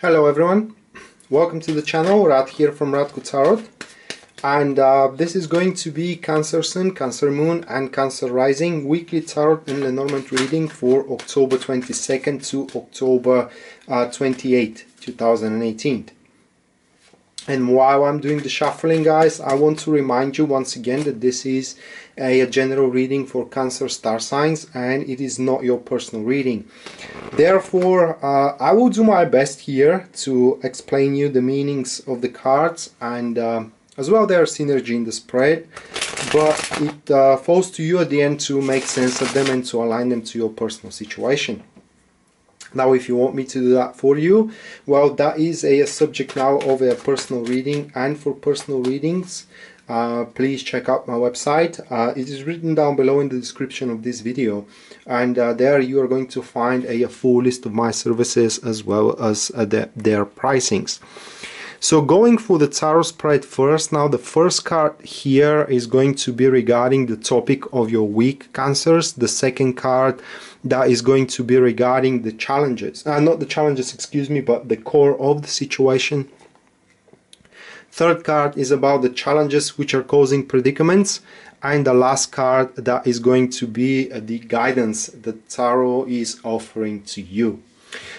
Hello everyone, welcome to the channel. Rad here from Radko Tarot, and this is going to be Cancer Sun, Cancer Moon and Cancer Rising weekly Tarot and Lenormand reading for October 22nd to October 28th, 2018. And while I'm doing the shuffling, guys, I want to remind you once again that this is a general reading for Cancer star signs and it is not your personal reading. Therefore, I will do my best here to explain you the meanings of the cards and as well their synergy in the spread, but it falls to you at the end to make sense of them and to align them to your personal situation. Now, if you want me to do that for you, well, that is a subject now of a personal reading, and for personal readings, please check out my website. It is written down below in the description of this video, and there you are going to find a full list of my services as well as their pricings. So going for the tarot spread first. Now the first card here is going to be regarding the topic of your week, Cancers. The second card that is going to be regarding the challenges, not the challenges, excuse me, but the core of the situation. Third card is about the challenges which are causing predicaments, and the last card that is going to be the guidance that tarot is offering to you.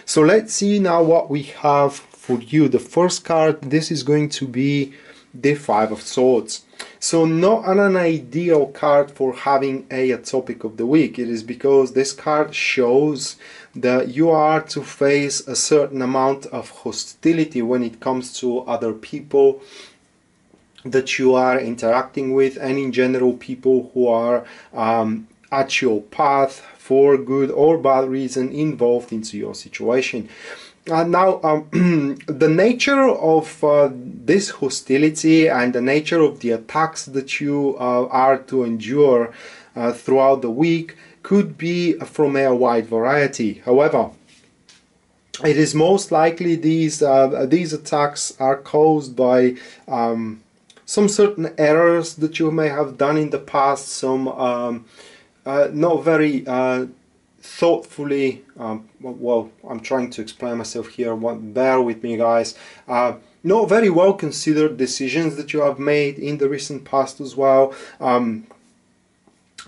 So let's see now what we have for you. The first card, this is going to be the Five of Swords. So not an ideal card for having a topic of the week. It is because this card shows that you are to face a certain amount of hostility when it comes to other people that you are interacting with, and in general people who are at your path for good or bad reason involved into your situation. Now, the nature of this hostility and the nature of the attacks that you are to endure throughout the week could be from a wide variety. However, it is most likely these attacks are caused by some certain errors that you may have done in the past, some not very thoughtfully, well, I'm trying to explain myself here, bear with me, guys. Not very well considered decisions that you have made in the recent past as well, and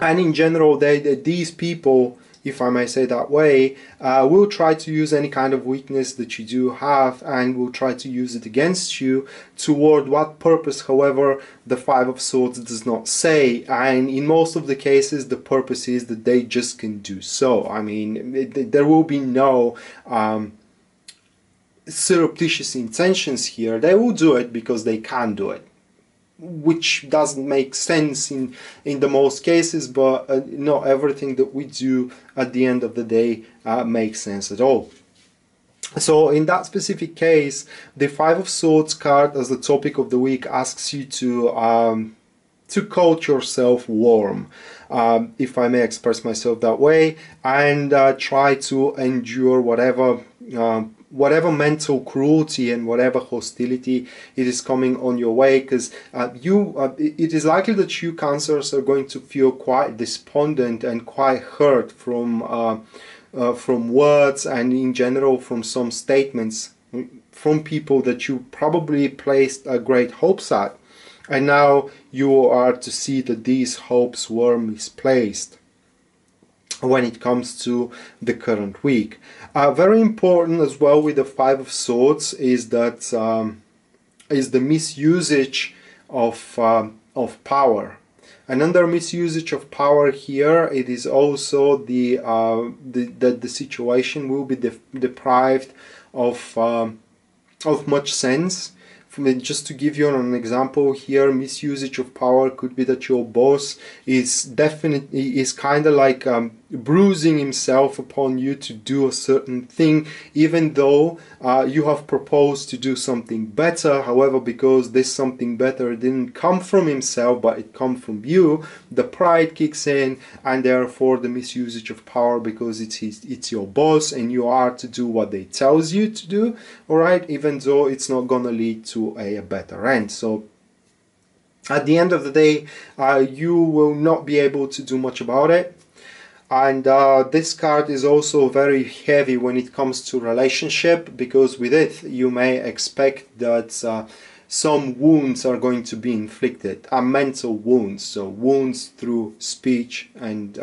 in general these people, if I may say that way, will try to use any kind of weakness that you do have and will try to use it against you. Toward what purpose, however, the Five of Swords does not say, and in most of the cases the purpose is that they just can do so. I mean, there will be no surreptitious intentions here. They will do it because they can do it, which doesn't make sense in the most cases, but not everything that we do at the end of the day makes sense at all. So in that specific case, the Five of Swords card as the topic of the week asks you to coat yourself warm, if I may express myself that way, and try to endure whatever mental cruelty and whatever hostility it is coming on your way, because it is likely that you Cancers are going to feel quite despondent and quite hurt from words and in general from some statements from people that you probably placed great hopes at, and now you are to see that these hopes were misplaced when it comes to the current week. Very important as well with the Five of Swords is that the misusage of power. And under misusage of power here, it is also that the situation will be deprived of much sense. Just to give you an example here, misusage of power could be that your boss is definitely kind of like bruising himself upon you to do a certain thing, even though you have proposed to do something better. However, because this something better didn't come from himself but it come from you, the pride kicks in, and therefore the misusage of power, because it's your boss and you are to do what they tells you to do, all right, even though it's not gonna lead to a better end. So at the end of the day, you will not be able to do much about it. And this card is also very heavy when it comes to relationship, because with it you may expect that some wounds are going to be inflicted, are mental wounds, so wounds through speech and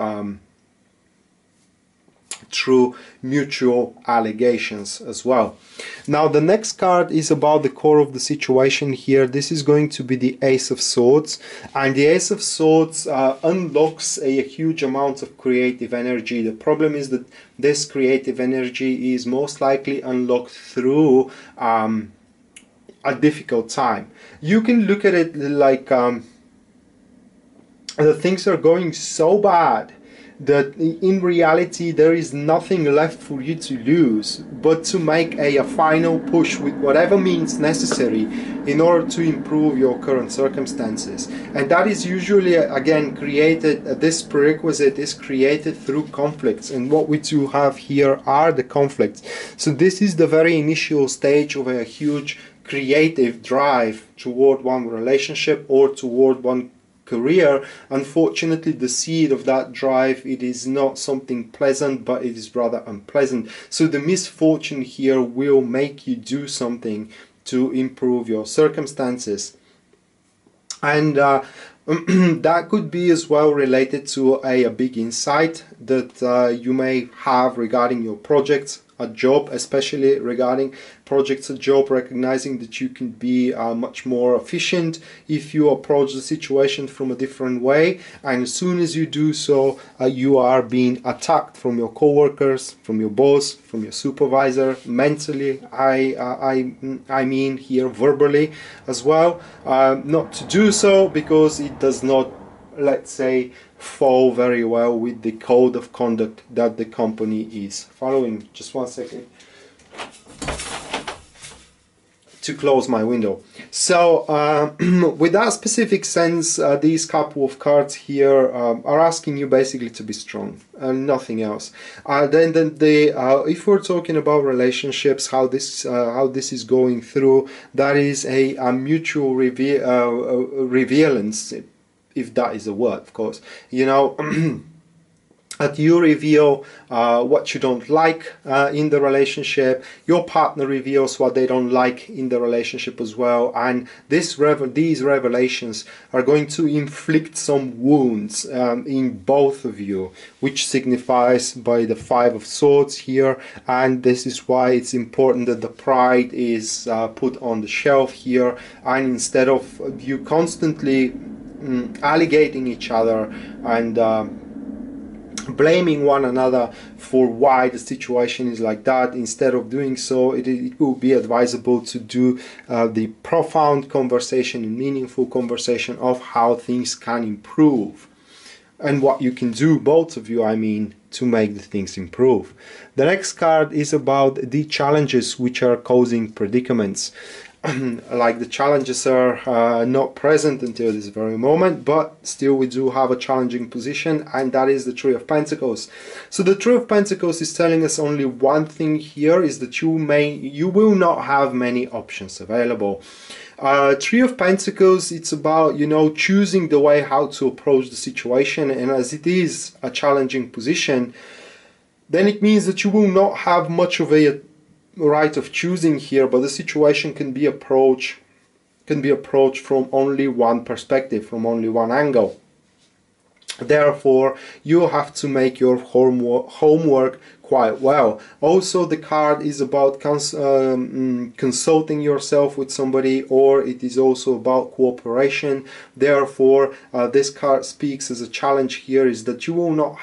through mutual allegations as well. Now the next card is about the core of the situation here. This is going to be the Ace of Swords, and the Ace of Swords unlocks a huge amount of creative energy. The problem is that this creative energy is most likely unlocked through a difficult time. You can look at it like the things are going so bad that in reality there is nothing left for you to lose but to make a final push with whatever means necessary in order to improve your current circumstances. And that is usually again created, this prerequisite is created through conflicts, and what we do have here are the conflicts. So this is the very initial stage of a huge creative drive toward one relationship or toward one career. Unfortunately, the seed of that drive, it is not something pleasant, but it is rather unpleasant. So the misfortune here will make you do something to improve your circumstances. And that could be as well related to a big insight that you may have regarding your projects, a job, especially regarding projects, a job, recognizing that you can be much more efficient if you approach the situation from a different way. And as soon as you do so, you are being attacked from your co-workers, from your boss, from your supervisor, mentally, I mean here verbally as well, not to do so because it does not, let's say, fall very well with the code of conduct that the company is following. Just one second to close my window. So with that specific sense, these couple of cards here are asking you basically to be strong and nothing else. If we're talking about relationships, how this is going through, that is a mutual revealance, if that is a word, of course, you know, that you reveal what you don't like in the relationship, your partner reveals what they don't like in the relationship as well, and these revelations are going to inflict some wounds in both of you, which signifies by the Five of Swords here. And this is why it's important that the pride is put on the shelf here, and instead of you constantly allegating each other and blaming one another for why the situation is like that, instead of doing so, it will be advisable to do the profound conversation and meaningful conversation of how things can improve and what you can do, both of you, I mean, to make the things improve. The next card is about the challenges which are causing predicaments. Like the challenges are not present until this very moment, but still we do have a challenging position, and that is the Three of Pentacles. So the Three of Pentacles is telling us only one thing here, is that you will not have many options available. Three of Pentacles, it's about, you know, choosing the way how to approach the situation, and as it is a challenging position, then it means that you will not have much of a right of choosing here, but the situation can be approached from only one perspective, from only one angle. Therefore, you have to make your homework quite well. Also, the card is about consulting yourself with somebody, or it is also about cooperation. Therefore, this card speaks as a challenge here, is that you will not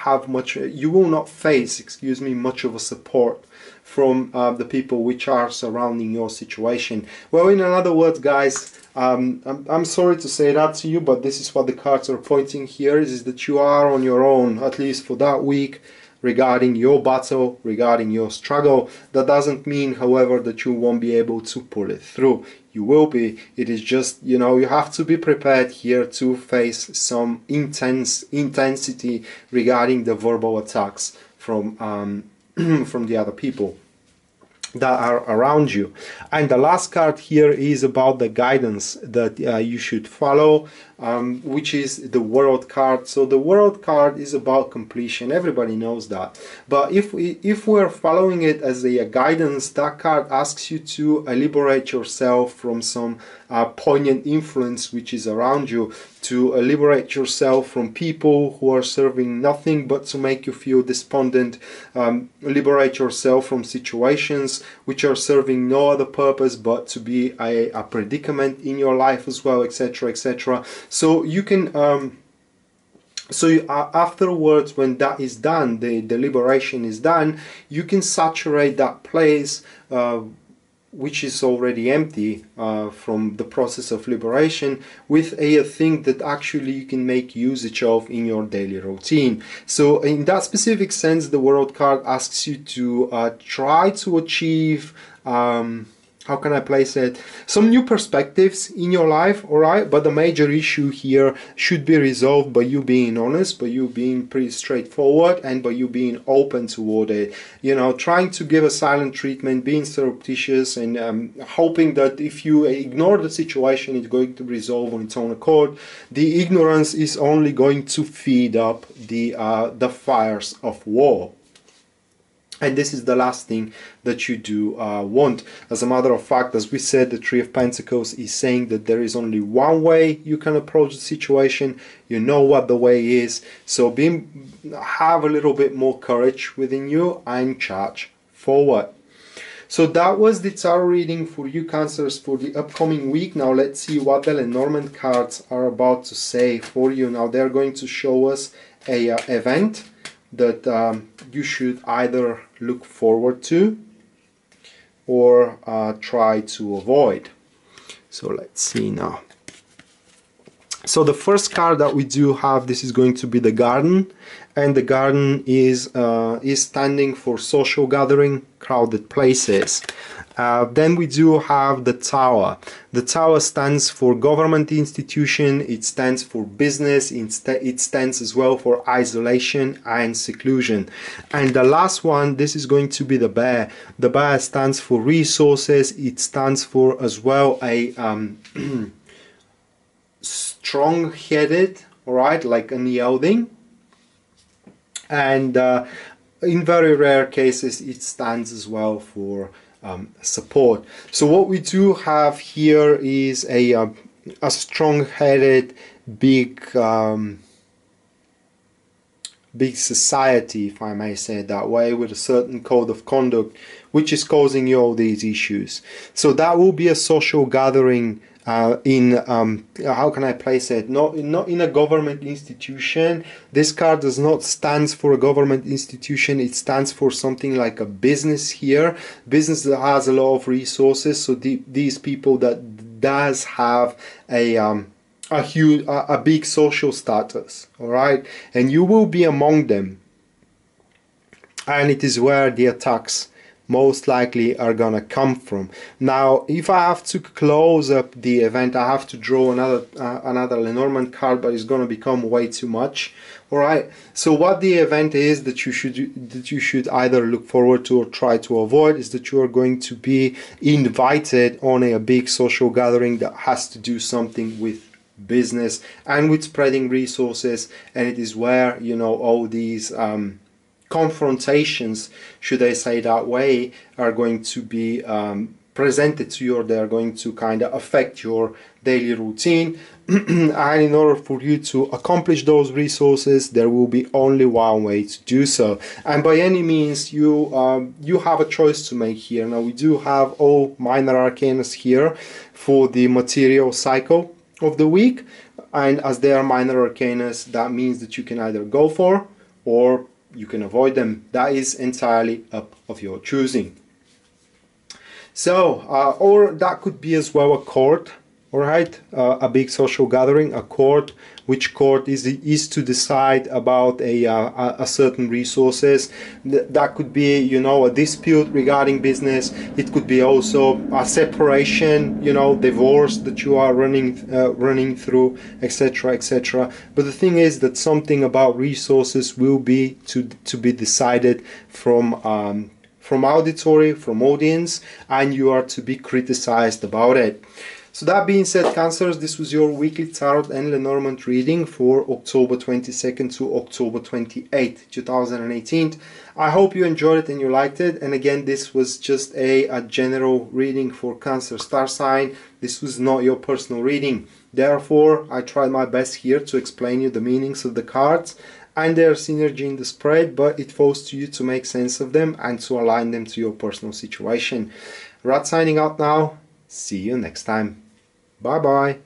face much of a support from the people which are surrounding your situation. Well, in other words, guys, I'm sorry to say that to you, but this is what the cards are pointing here, is that you are on your own, at least for that week, regarding your battle, regarding your struggle. That doesn't mean, however, that you won't be able to pull it through. You will be. It is just, you know, you have to be prepared here to face some intensity regarding the verbal attacks from the other people that are around you. And the last card here is about the guidance that you should follow. which is the World card. So the World card is about completion. Everybody knows that. But if we're following it as a guidance, that card asks you to liberate yourself from some poignant influence which is around you, to liberate yourself from people who are serving nothing but to make you feel despondent, liberate yourself from situations which are serving no other purpose but to be a predicament in your life as well, etc., etc. So you can afterwards, when that is done, the liberation is done, you can saturate that place which is already empty from the process of liberation with a thing that actually you can make usage of in your daily routine. So in that specific sense, the World card asks you to try to achieve how can I place it? Some new perspectives in your life, alright? But the major issue here should be resolved by you being honest, by you being pretty straightforward, and by you being open toward it. You know, trying to give a silent treatment, being surreptitious, and hoping that if you ignore the situation, it's going to resolve on its own accord. The ignorance is only going to feed up the fires of war. And this is the last thing that you do want. As a matter of fact, as we said, the Three of Pentacles is saying that there is only one way you can approach the situation. You know what the way is. So have a little bit more courage within you and charge forward. So that was the tarot reading for you Cancers for the upcoming week. Now let's see what the Lenormand cards are about to say for you. Now they're going to show us an event that you should either look forward to or try to avoid. So let's see now. So the first card that we do have, this is going to be the Garden, and the Garden is standing for social gathering, crowded places. Then we do have the Tower. The Tower stands for government institution, it stands for business, it stands as well for isolation and seclusion. And the last one, this is going to be the Bear. The Bear stands for resources, it stands for as well a strong-headed, alright, like an yielding. And in very rare cases, it stands as well for support. So what we do have here is a strong-headed, big, big society, if I may say it that way, with a certain code of conduct, which is causing you all these issues. So that will be a social gathering how can I place it? Not in a government institution. This card does not stand for a government institution. It stands for something like a business here. Business that has a lot of resources. So these people that does have a big social status. All right, and you will be among them. And it is where the attacks most likely are gonna come from. Now, if I have to close up the event, I have to draw another Lenormand card, but it's gonna become way too much. All right. So what the event is that you should either look forward to or try to avoid is that you are going to be invited on a big social gathering that has to do something with business and with spreading resources, and it is where, you know, all these confrontations, should I say that way, are going to be presented to you, or they are going to kind of affect your daily routine. And in order for you to accomplish those resources, there will be only one way to do so. And by any means, you have a choice to make here. Now we do have all minor arcanas here for the material cycle of the week, and as they are minor arcanas, that means that you can either go for or you can avoid them. That is entirely up of your choosing. So, or that could be as well a court, all right? A big social gathering, a court, which court is to decide about a certain resources. That could be, you know, a dispute regarding business. It could be also a separation, you know, divorce that you are running through, etc., etc. But the thing is that something about resources will be to be decided from audience, and you are to be criticized about it. So that being said, Cancers, this was your weekly Tarot and Lenormand reading for October 22nd to October 28th, 2018. I hope you enjoyed it and you liked it. And again, this was just a general reading for Cancer star sign. This was not your personal reading. Therefore, I tried my best here to explain you the meanings of the cards and their synergy in the spread, but it falls to you to make sense of them and to align them to your personal situation. Rad signing out now. See you next time. Bye bye.